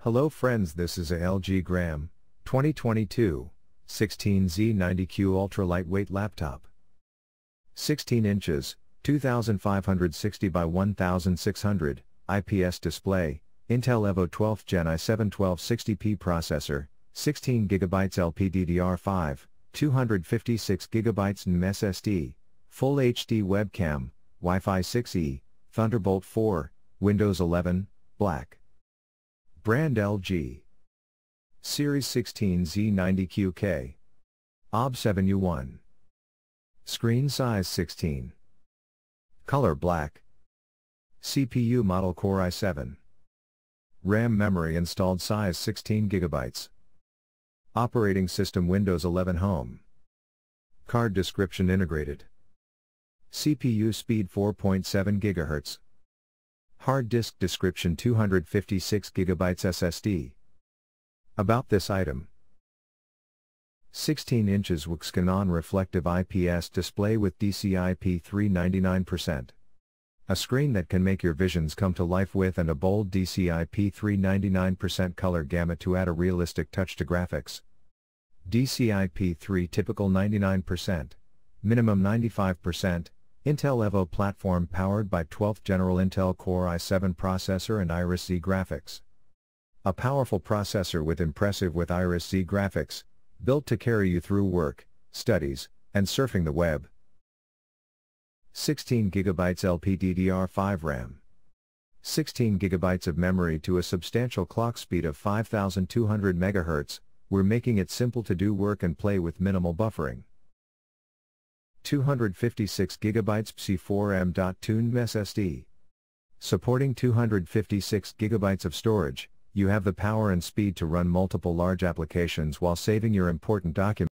Hello friends, this is a LG Gram 2022 16-Z90Q ultra lightweight laptop. 16 inches, 2560 by 1600 IPS display, Intel Evo 12th Gen i7 1260p processor, 16 GB LPDDR5, 256 GB NVMe SSD, full HD webcam, Wi-Fi 6E, Thunderbolt 4, Windows 11, black. Brand LG. Series 16-Z90QK-K.AAB7U1. Screen size 16. Color black. CPU model Core i7. RAM memory installed size 16 GB. Operating system Windows 11 Home. Card description integrated. CPU speed 4.7 GHz. Hard disk description 256 GB SSD. About this item. 16 inches WQXGA non-reflective IPS display with DCI-P3 99%. A screen that can make your visions come to life with and a bold DCI-P3 99% color gamut to add a realistic touch to graphics. DCI-P3 typical 99%, minimum 95%, Intel Evo platform powered by 12th General Intel Core i7 processor and Iris Xe graphics. A powerful processor with Iris Xe graphics, built to carry you through work, studies, and surfing the web. 16 GB LPDDR5 RAM. 16 GB of memory to a substantial clock speed of 5200 MHz, we're making it simple to do work and play with minimal buffering. 256 GB PCIe4 M.2 SSD. Supporting 256 GB of storage, you have the power and speed to run multiple large applications while saving your important documents.